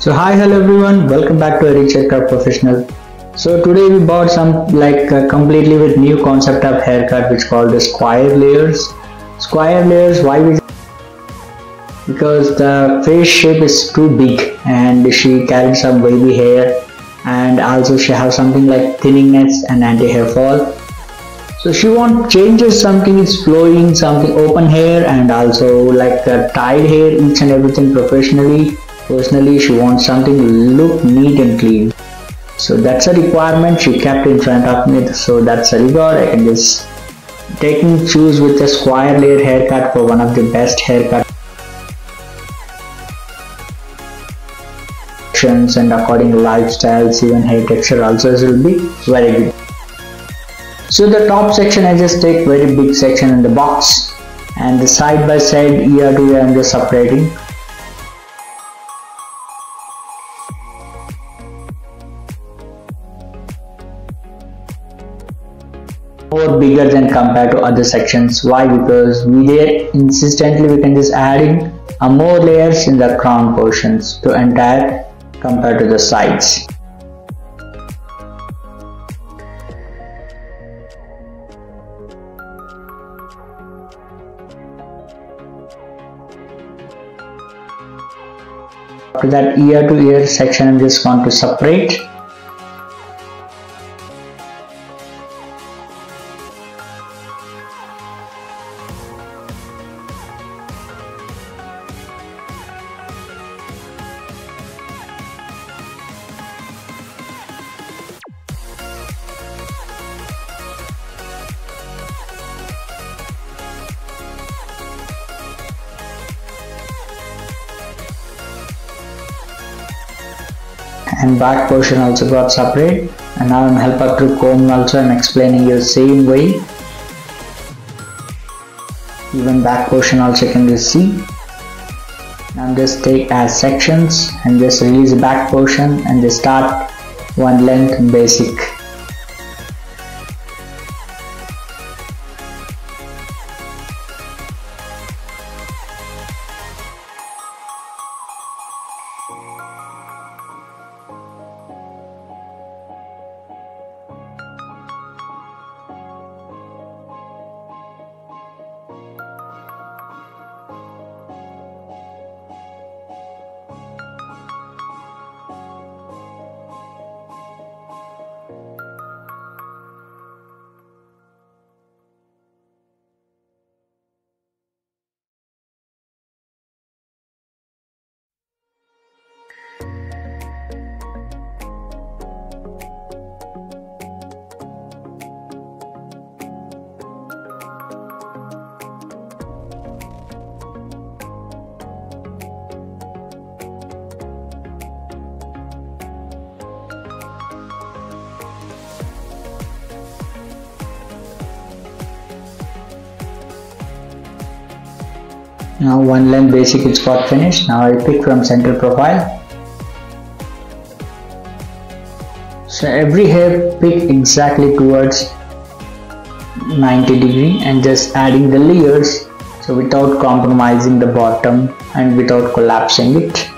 So hi, hello everyone, welcome back to Eric Checker Professional. So today we bought some completely with new concept of haircut which called the square layers. Square layers, why we? Because the face shape is too big and she carries some wavy hair, and also she has something like thinningness and anti-hair fall. So she wants changes, something is flowing, something open hair, and also like tied hair, each and everything professionally. Personally, she wants something look neat and clean. So that's a requirement she kept in front of me. So that's a regard. I can just choose with a square layer haircut for one of the best haircut options, and according to lifestyles, even hair texture also will be very good. So the top section, I just take very big section in the box, and the side by side, ear to ear, I'm just separating. More bigger than compared to other sections. Why? Because we there insistently we can just add in more layers in the crown portions to entire compared to the sides. After that ear to ear section, I'm just going to separate. And back portion also got separate, and now I'm help up to comb also. I'm explaining you same way. Even back portion also you can just see. Now just take as sections and just release the back portion and just start one length basic. Now one length basic it's got finished. Now I pick from center profile. So every hair pick exactly towards 90 degree, and just adding the layers, so without compromising the bottom and without collapsing it.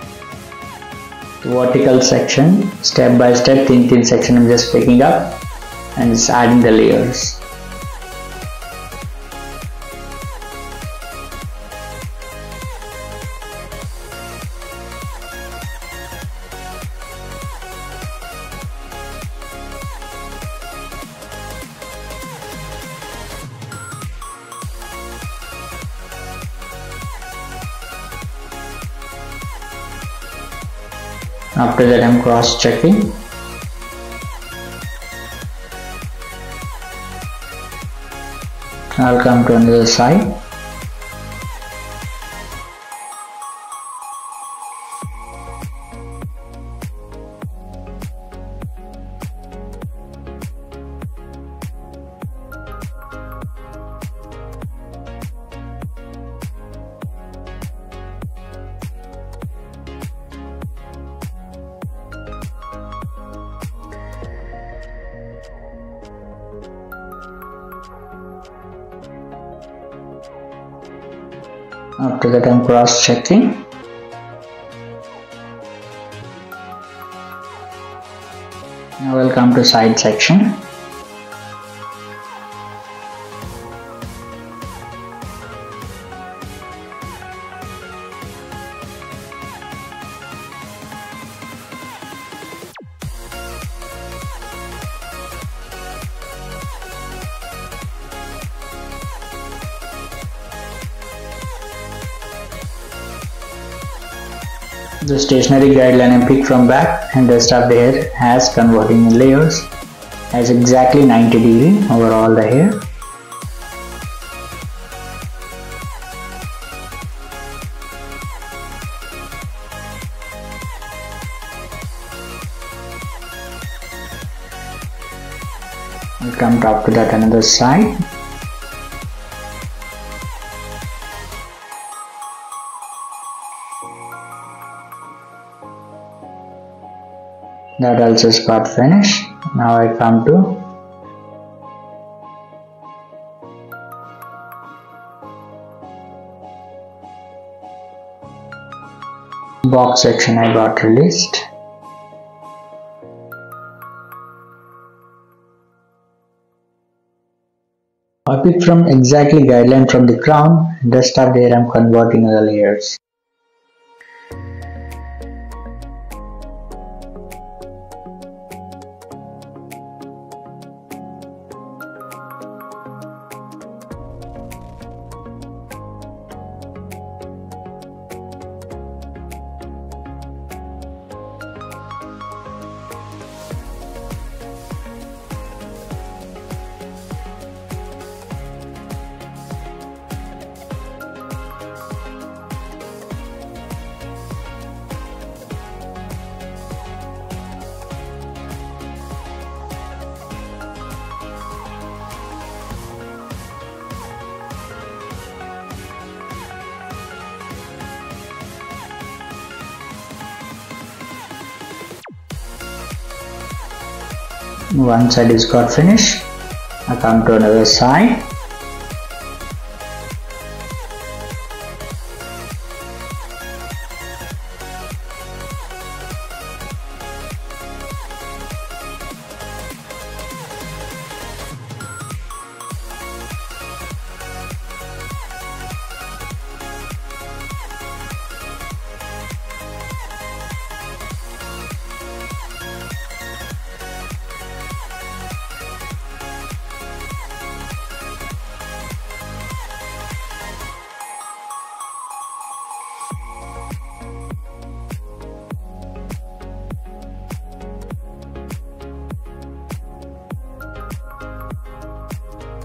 The vertical section, step by step, thin section I'm just picking up and just adding the layers. After that, I'm cross-checking. I'll come to another side. After that, I'm cross-checking. Now we'll come to side section. The stationary guideline I picked from back and rest of the hair has converting in layers, has exactly 90 degree over all the hair. We'll come top to that another side. That also is part finished. Now I come to box section. I got released. I picked from exactly guideline from the crown. Just up there I'm converting the layers. One side is got finished. I come to another side.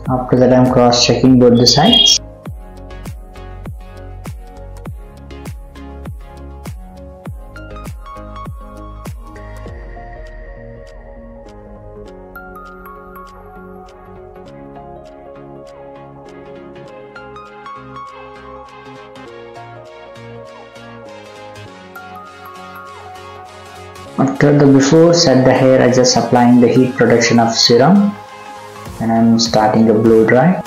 After that, I'm cross-checking both the sides. After the before, set the hair, I just applying the heat protection of serum. And I'm starting the blow dry.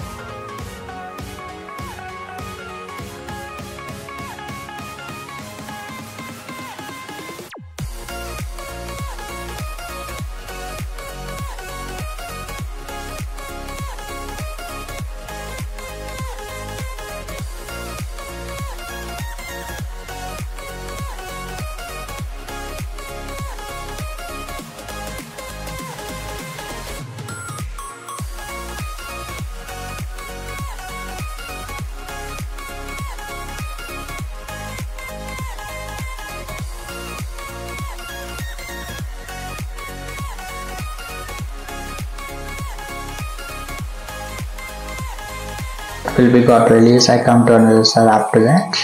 Will be got release. I come to another side after that.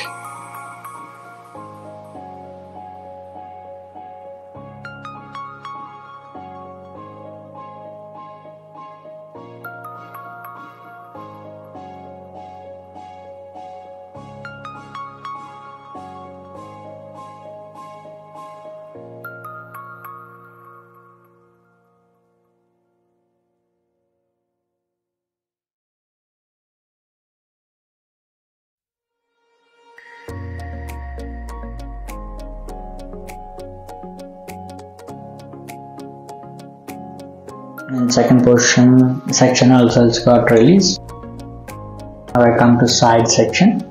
and second portion section also has got released. Now I come to side section.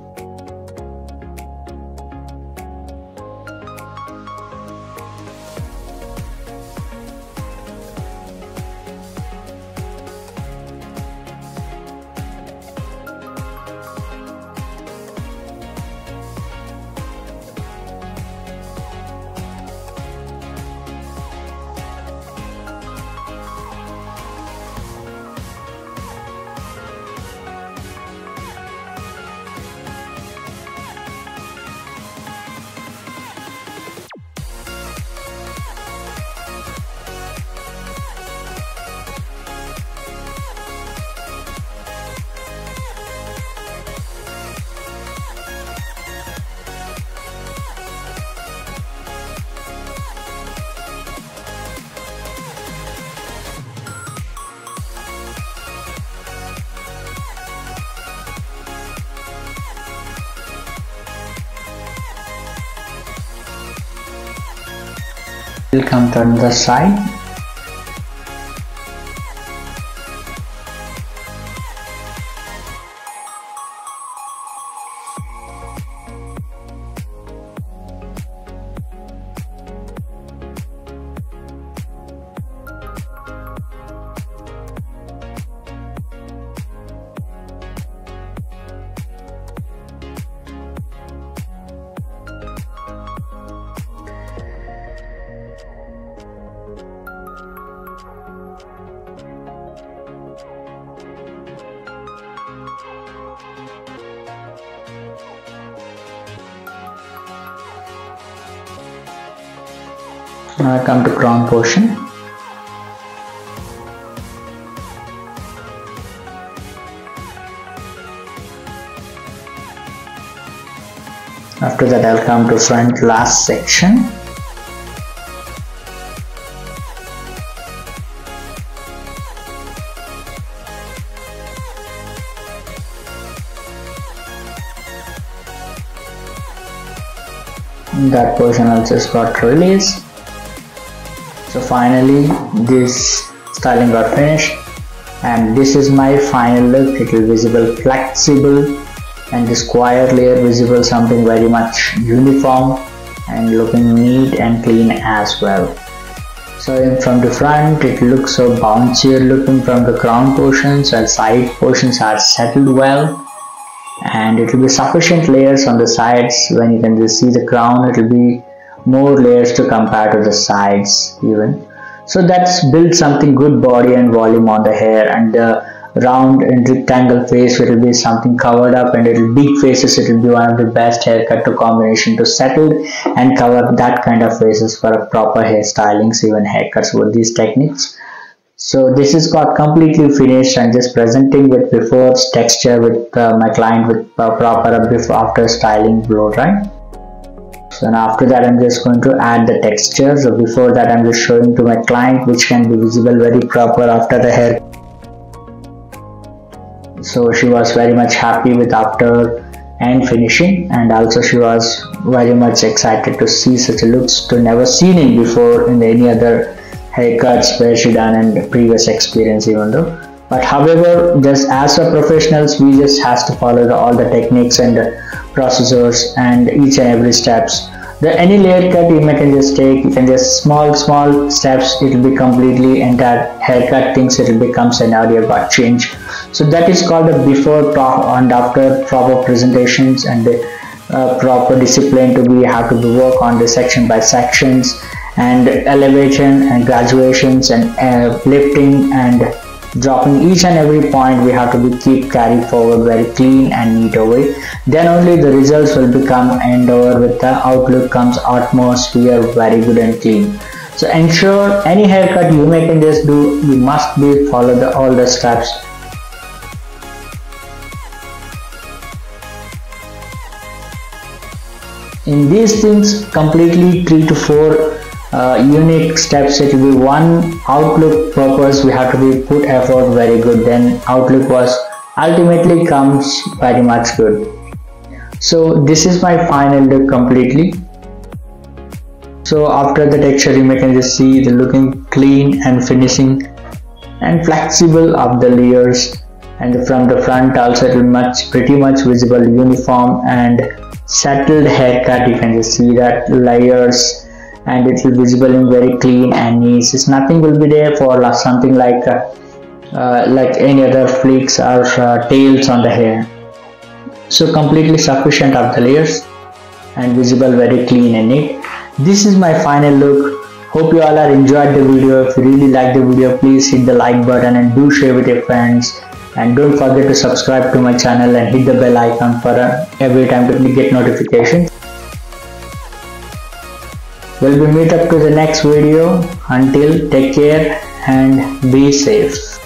We'll come to another side. Now I come to crown portion. After that I'll come to front last section. That portion also got released. So finally this styling got finished, and this is my final look. It will visible flexible, and the square layer visible something very much uniform and looking neat and clean as well. So from the front it looks so bouncier looking from the crown portions, and side portions are settled well, and it will be sufficient layers on the sides. When you can just see the crown, it will be more layers to compare to the sides even. So that's built something good body and volume on the hair, and the round and rectangle face will be something covered up, and little big faces, it will be one of the best haircut to combination to settle and cover that kind of faces for a proper hair stylings, even haircuts with these techniques. So this is got completely finished, and just presenting with before texture with my client with proper before after styling blow dry. So now after that I'm just going to add the texture. So before that I'm just showing to my client, which can be visible very proper after the hair. So she was very much happy with after and finishing, and also she was very much excited to see such looks to never seen it before in any other haircuts where she done and previous experience even though. But however, just as a professionals, we just has to follow all the techniques and processors and each and every steps. The any layer cut you can just take, you can just small steps, it will be completely entire haircut things, it will become scenario but change. So that is called the before and after proper presentations, and the proper discipline to be have to work on the section by sections, and elevation and graduations and lifting and dropping each and every point. We have to be keep carry forward very clean and neat away, then only the results will become end over with the outlook comes atmosphere very good and clean. So ensure any haircut you may can just do, you must be follow the all the steps. In these things completely 3 to 4 unique steps, it will be one outlook purpose. We have to be put effort very good, then outlook was ultimately comes very much good. So this is my final look completely. So after the texture you can just see the looking clean and finishing and flexible of the layers, and from the front also it will pretty much visible uniform and settled haircut. You can just see that layers and it will visible in very clean and nice. It's nothing will be there for something like any other flicks or tails on the hair. So completely sufficient of the layers and visible very clean and neat. This is my final look. Hope you all are enjoyed the video. If you really like the video, please hit the like button and do share with your friends. And don't forget to subscribe to my channel and hit the bell icon for every time to get notifications. We'll meet up to the next video. Until, take care and be safe.